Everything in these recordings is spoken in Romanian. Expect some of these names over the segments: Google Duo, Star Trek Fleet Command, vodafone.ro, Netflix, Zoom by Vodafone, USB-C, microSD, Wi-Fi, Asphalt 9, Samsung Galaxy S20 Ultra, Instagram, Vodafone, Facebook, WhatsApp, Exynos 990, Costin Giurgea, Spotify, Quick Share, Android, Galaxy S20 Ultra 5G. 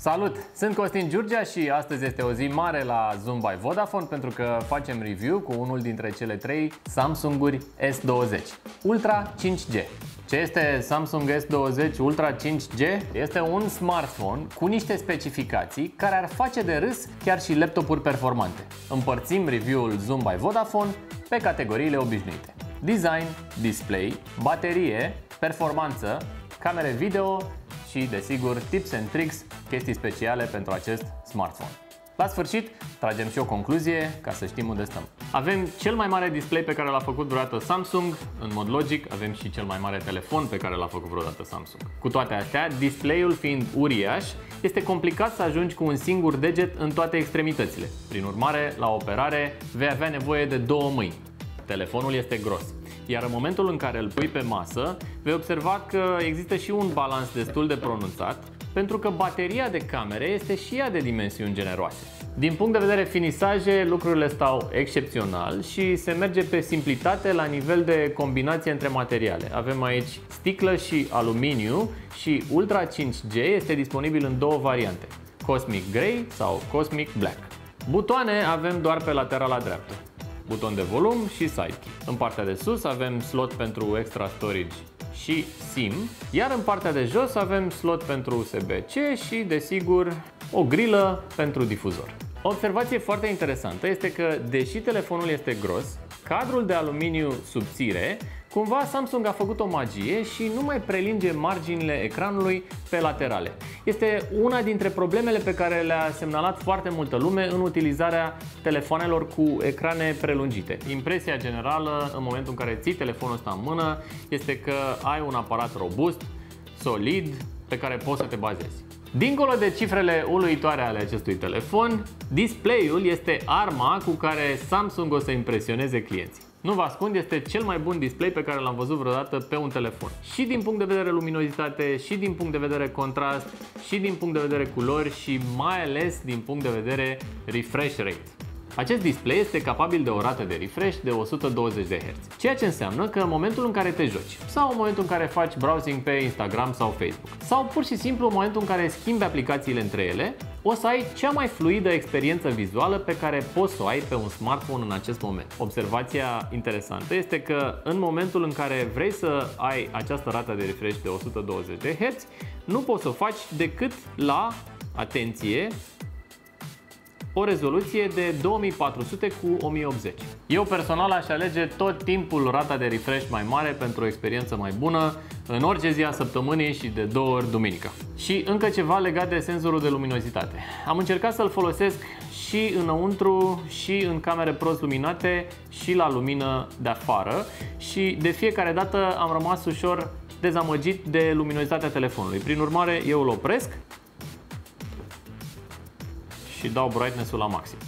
Salut! Sunt Costin Giurgea și astăzi este o zi mare la Zoom by Vodafone pentru că facem review cu unul dintre cele 3 Samsung-uri S20 Ultra 5G. Ce este Samsung S20 Ultra 5G? Este un smartphone cu niște specificații care ar face de râs chiar și laptopuri performante. Împărțim review-ul Zoom by Vodafone pe categoriile obișnuite: design, display, baterie, performanță, camere video și, desigur, tips and tricks, chestii speciale pentru acest smartphone. La sfârșit, tragem și o concluzie ca să știm unde stăm. Avem cel mai mare display pe care l-a făcut vreodată Samsung. În mod logic, avem și cel mai mare telefon pe care l-a făcut vreodată Samsung. Cu toate astea, display-ul fiind uriaș, este complicat să ajungi cu un singur deget în toate extremitățile. Prin urmare, la operare, vei avea nevoie de două mâini. Telefonul este gros, iar în momentul în care îl pui pe masă, vei observa că există și un balans destul de pronunțat, pentru că bateria de camere este și ea de dimensiuni generoase. Din punct de vedere finisaje, lucrurile stau excepțional și se merge pe simplitate la nivel de combinație între materiale. Avem aici sticlă și aluminiu și Ultra 5G este disponibil în două variante, Cosmic Grey sau Cosmic Black. Butoane avem doar pe laterala dreaptă. Buton de volum și sidekick. În partea de sus avem slot pentru extra storage și SIM, iar în partea de jos avem slot pentru USB-C și, desigur, o grilă pentru difuzor. O observație foarte interesantă este că, deși telefonul este gros, cadrul de aluminiu subțire, cumva Samsung a făcut o magie și nu mai prelinge marginile ecranului pe laterale. Este una dintre problemele pe care le-a semnalat foarte multă lume în utilizarea telefoanelor cu ecrane prelungite. Impresia generală în momentul în care ții telefonul ăsta în mână este că ai un aparat robust, solid, pe care poți să te bazezi. Dincolo de cifrele uluitoare ale acestui telefon, display-ul este arma cu care Samsung o să impresioneze clienții. Nu vă ascund, este cel mai bun display pe care l-am văzut vreodată pe un telefon. Și din punct de vedere luminozitate, și din punct de vedere contrast, și din punct de vedere culori și mai ales din punct de vedere refresh rate. Acest display este capabil de o rată de refresh de 120 de Hz, ceea ce înseamnă că în momentul în care te joci sau în momentul în care faci browsing pe Instagram sau Facebook sau pur și simplu în momentul în care schimbi aplicațiile între ele, o să ai cea mai fluidă experiență vizuală pe care poți să o ai pe un smartphone în acest moment. Observația interesantă este că în momentul în care vrei să ai această rată de refresh de 120 de Hz, nu poți să o faci decât la, atenție, o rezoluție de 2400 cu 1080. Eu personal aș alege tot timpul rata de refresh mai mare pentru o experiență mai bună în orice zi a săptămânii și de 2 ori duminica. Și încă ceva legat de senzorul de luminozitate. Am încercat să-l folosesc și înăuntru, și în camere prost luminate, și la lumină de afară și de fiecare dată am rămas ușor dezamăgit de luminozitatea telefonului. Prin urmare, eu îl opresc și dau brightness-ul la maxim.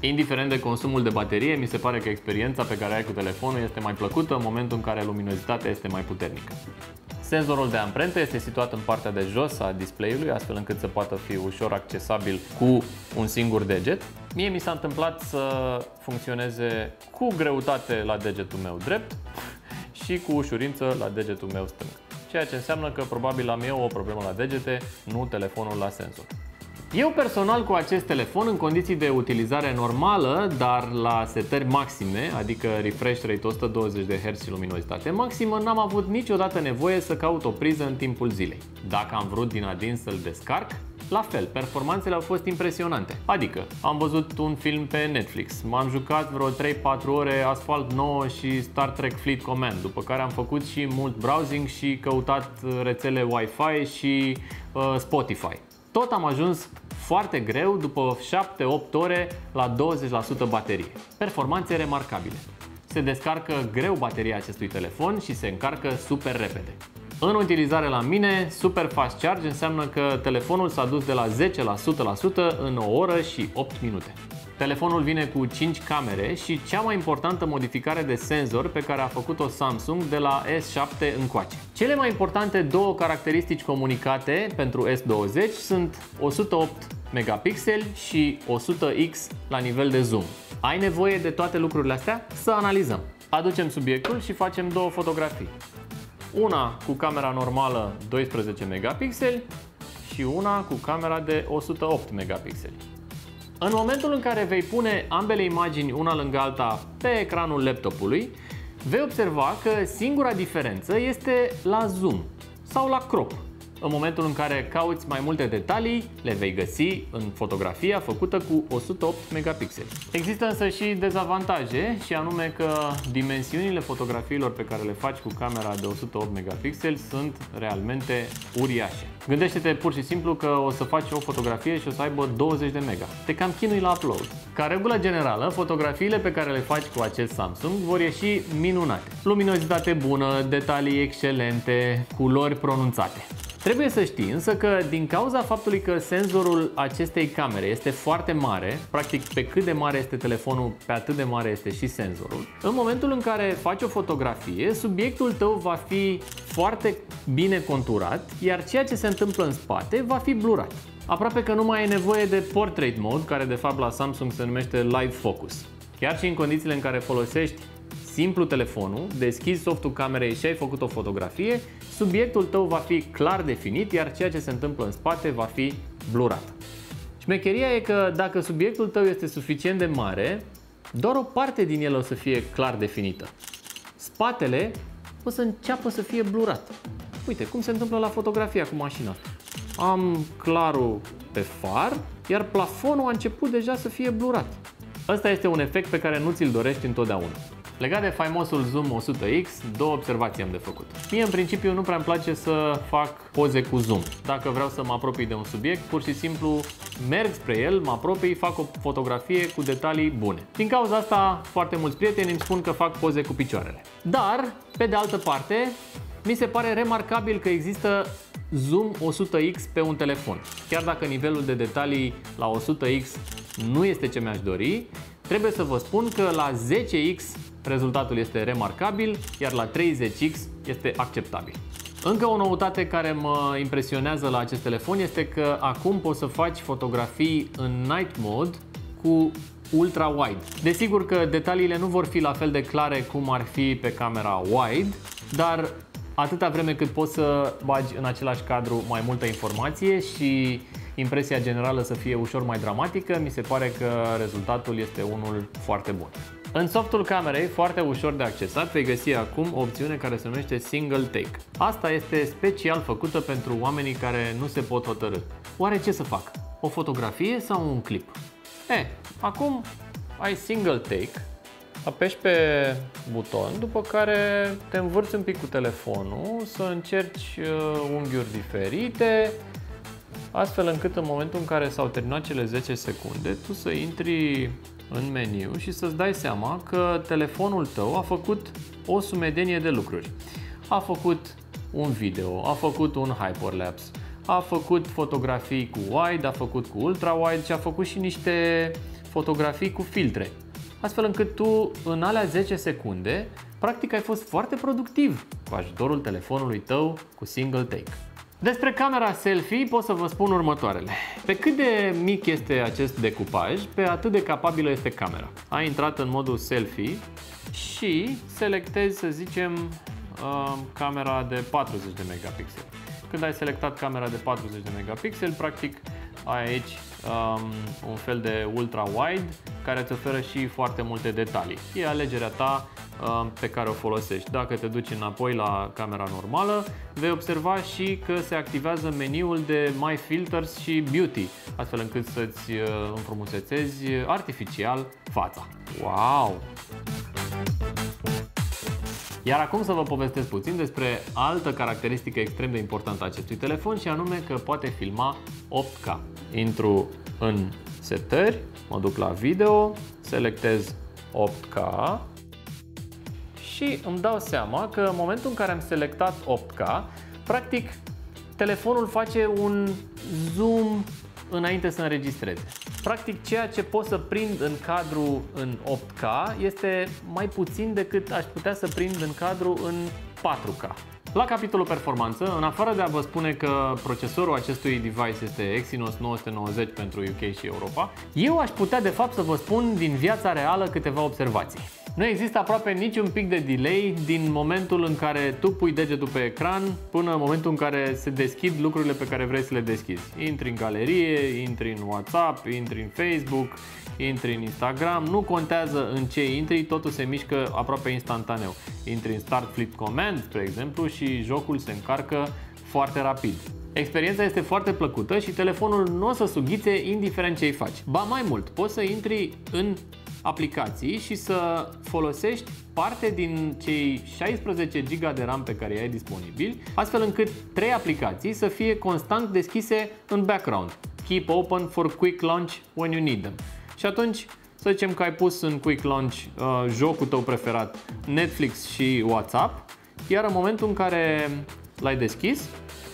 Indiferent de consumul de baterie, mi se pare că experiența pe care ai cu telefonul este mai plăcută în momentul în care luminozitatea este mai puternică. Senzorul de amprente este situat în partea de jos a display-ului, astfel încât să poată fi ușor accesabil cu un singur deget. Mie mi s-a întâmplat să funcționeze cu greutate la degetul meu drept și cu ușurință la degetul meu stâng. Ceea ce înseamnă că probabil am eu o problemă la degete, nu telefonul la senzor. Eu personal cu acest telefon, în condiții de utilizare normală, dar la setări maxime, adică refresh rate 120 de Hz și luminozitate maximă, n-am avut niciodată nevoie să caut o priză în timpul zilei. Dacă am vrut din adins să-l descarc, la fel, performanțele au fost impresionante. Adică, am văzut un film pe Netflix, m-am jucat vreo 3-4 ore Asphalt 9 și Star Trek Fleet Command, după care am făcut și mult browsing și căutat rețele Wi-Fi și Spotify. Tot am ajuns foarte greu, după 7-8 ore, la 20% baterie. Performanțe remarcabile. Se descarcă greu bateria acestui telefon și se încarcă super repede. În utilizare la mine, super fast charge înseamnă că telefonul s-a dus de la 10% la 100% în 1 oră și 8 minute. Telefonul vine cu 5 camere și cea mai importantă modificare de senzor pe care a făcut-o Samsung de la S7 încoace. Cele mai importante două caracteristici comunicate pentru S20 sunt 108 megapixeli și 100x la nivel de zoom. Ai nevoie de toate lucrurile astea? Să analizăm. Aducem subiectul și facem două fotografii. Una cu camera normală 12 megapixeli și una cu camera de 108 megapixeli. În momentul în care vei pune ambele imagini una lângă alta pe ecranul laptopului, vei observa că singura diferență este la zoom sau la crop. În momentul în care cauți mai multe detalii, le vei găsi în fotografia făcută cu 108 megapixeli. Există însă și dezavantaje, și anume că dimensiunile fotografiilor pe care le faci cu camera de 108 megapixeli sunt realmente uriașe. Gândește-te pur și simplu că o să faci o fotografie și o să aibă 20 de mega. Te cam chinui la upload. Ca regulă generală, fotografiile pe care le faci cu acest Samsung vor ieși minunate. Luminozitate bună, detalii excelente, culori pronunțate. Trebuie să știi însă că din cauza faptului că senzorul acestei camere este foarte mare, practic pe cât de mare este telefonul, pe atât de mare este și senzorul, în momentul în care faci o fotografie, subiectul tău va fi foarte bine conturat, iar ceea ce se întâmplă în spate va fi blurat. Aproape că nu mai e nevoie de portrait mode, care de fapt la Samsung se numește live focus. Chiar și în condițiile în care folosești simplu telefonul, deschizi softul camerei și ai făcut o fotografie, subiectul tău va fi clar definit, iar ceea ce se întâmplă în spate va fi blurat. Șmecheria e că dacă subiectul tău este suficient de mare, doar o parte din el o să fie clar definită. Spatele o să înceapă să fie blurat. Uite cum se întâmplă la fotografia cu mașina. Am clarul pe far, iar plafonul a început deja să fie blurat. Ăsta este un efect pe care nu ți-l dorești întotdeauna. Legat de faimosul Zoom 100X, două observații am de făcut. Mie, în principiu, nu prea-mi place să fac poze cu zoom. Dacă vreau să mă apropii de un subiect, pur și simplu merg spre el, mă apropii, fac o fotografie cu detalii bune. Din cauza asta, foarte mulți prieteni îmi spun că fac poze cu picioarele. Dar, pe de altă parte, mi se pare remarcabil că există Zoom 100X pe un telefon. Chiar dacă nivelul de detalii la 100X nu este ce mi-aș dori, trebuie să vă spun că la 10X rezultatul este remarcabil, iar la 30X este acceptabil. Încă o noutate care mă impresionează la acest telefon este că acum poți să faci fotografii în night mode cu ultra wide. Desigur că detaliile nu vor fi la fel de clare cum ar fi pe camera wide, dar atâta vreme cât poți să bagi în același cadru mai multă informație și impresia generală să fie ușor mai dramatică, mi se pare că rezultatul este unul foarte bun. În softul camerei, foarte ușor de accesat, vei găsi acum o opțiune care se numește Single Take. Asta este special făcută pentru oamenii care nu se pot hotărî. Oare ce să fac? O fotografie sau un clip? Acum ai Single Take, apeși pe buton, după care te învârți un pic cu telefonul, să încerci unghiuri diferite, astfel încât în momentul în care s-au terminat cele 10 secunde, tu să intri în meniu și să-ți dai seama că telefonul tău a făcut o sumedenie de lucruri. A făcut un video, a făcut un hyperlapse, a făcut fotografii cu wide, a făcut cu ultra wide și a făcut și niște fotografii cu filtre. Astfel încât tu, în alea 10 secunde, practic ai fost foarte productiv cu ajutorul telefonului tău cu single take. Despre camera selfie pot să vă spun următoarele. Pe cât de mic este acest decupaj, pe atât de capabilă este camera. Ai intrat în modul selfie și selectezi, să zicem, camera de 40 de megapixeli. Când ai selectat camera de 40 de megapixeli, practic ai aici un fel de ultra-wide care îți oferă și foarte multe detalii. E alegerea ta pe care o folosești. Dacă te duci înapoi la camera normală, vei observa și că se activează meniul de My Filters și Beauty, astfel încât să-ți înfrumusețezi artificial fața. Wow! Iar acum să vă povestesc puțin despre altă caracteristică extrem de importantă a acestui telefon, și anume că poate filma 8K. Intru în setări, mă duc la video, selectez 8K și îmi dau seama că în momentul în care am selectat 8K, practic telefonul face un zoom înainte să înregistreze. Practic ceea ce pot să prind în cadru în 8K este mai puțin decât aș putea să prind în cadru în 4K. La capitolul performanță, în afară de a vă spune că procesorul acestui device este Exynos 990 pentru UK și Europa, eu aș putea de fapt să vă spun din viața reală câteva observații. Nu există aproape niciun pic de delay din momentul în care tu pui degetul pe ecran până în momentul în care se deschid lucrurile pe care vrei să le deschizi. Intri în galerie, intri în WhatsApp, intri în Facebook, intri în Instagram, nu contează în ce intri, totul se mișcă aproape instantaneu. Intri în Star Trek Fleet Command, spre exemplu, și jocul se încarcă foarte rapid. Experiența este foarte plăcută și telefonul nu o să sughițe indiferent ce îi faci. Ba mai mult, poți să intri în aplicații și să folosești parte din cei 16 GB de RAM pe care i-ai disponibili, astfel încât 3 aplicații să fie constant deschise în background. Keep open for quick launch when you need them. Și atunci, să zicem că ai pus în quick launch jocul tău preferat, Netflix și WhatsApp, iar în momentul în care l-ai deschis,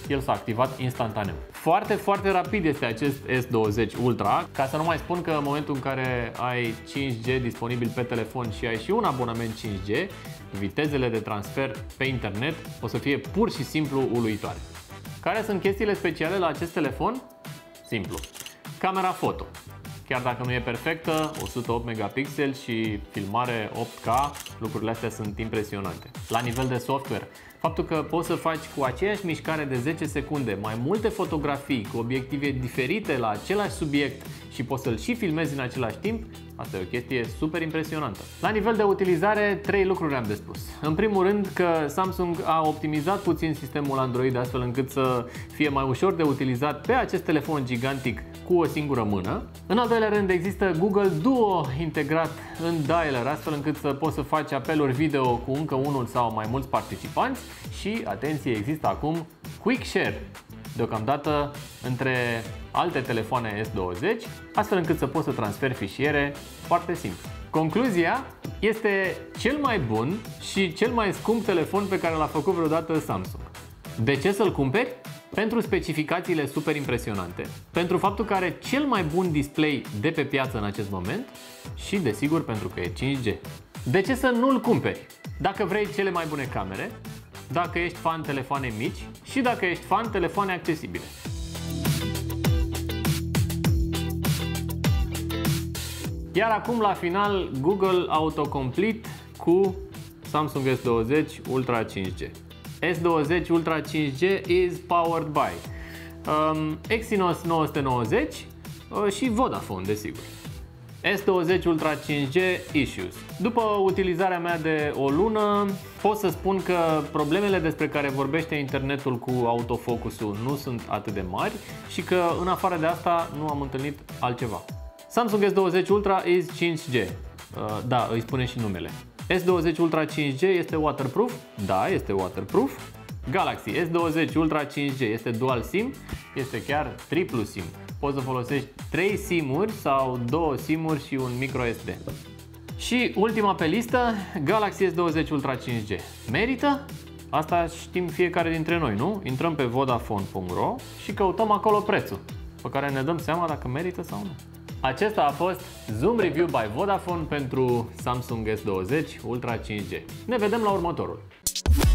el s-a activat instantaneu. Foarte, foarte rapid este acest S20 Ultra, ca să nu mai spun că în momentul în care ai 5G disponibil pe telefon și ai și un abonament 5G, vitezele de transfer pe internet o să fie pur și simplu uluitoare. Care sunt chestiile speciale la acest telefon? Simplu. Camera foto. Chiar dacă nu e perfectă, 108 megapixeli și filmare 8K, lucrurile astea sunt impresionante. La nivel de software, faptul că poți să faci cu aceeași mișcare de 10 secunde mai multe fotografii cu obiective diferite la același subiect și poți să-l și filmezi în același timp, asta e o chestie super impresionantă. La nivel de utilizare, 3 lucruri am de spus. În primul rând că Samsung a optimizat puțin sistemul Android astfel încât să fie mai ușor de utilizat pe acest telefon gigantic cu o singură mână. În al doilea rând există Google Duo integrat în dialer, astfel încât să poți să faci apeluri video cu încă unul sau mai mulți participanți și, atenție, există acum Quick Share, deocamdată între alte telefoane S20, astfel încât să poți să transferi fișiere foarte simplu. Concluzia este cel mai bun și cel mai scump telefon pe care l-a făcut vreodată Samsung. De ce să-l cumperi? Pentru specificațiile super impresionante, pentru faptul că are cel mai bun display de pe piață în acest moment și, desigur, pentru că e 5G. De ce să nu-l cumperi? Dacă vrei cele mai bune camere, dacă ești fan telefoane mici și dacă ești fan telefoane accesibile. Iar acum, la final, Google Autocomplete cu Samsung S20 Ultra 5G. S20 Ultra 5G is powered by Exynos 990 și Vodafone, desigur. S20 Ultra 5G issues. După utilizarea mea de o lună, pot să spun că problemele despre care vorbește internetul cu autofocusul nu sunt atât de mari și că, în afară de asta, nu am întâlnit altceva. Samsung S20 Ultra is 5G. Da, îi spune și numele. S20 Ultra 5G este waterproof? Da, este waterproof. Galaxy S20 Ultra 5G este dual SIM? Este chiar triplu SIM. Poți să folosești 3 SIM-uri sau 2 SIM-uri și un microSD. Și ultima pe listă, Galaxy S20 Ultra 5G. Merită? Asta știm fiecare dintre noi, nu? Intrăm pe vodafone.ro și căutăm acolo prețul, pe care ne dăm seama dacă merită sau nu. Acesta a fost Zoom Review by Vodafone pentru Samsung S20 Ultra 5G. Ne vedem la următorul!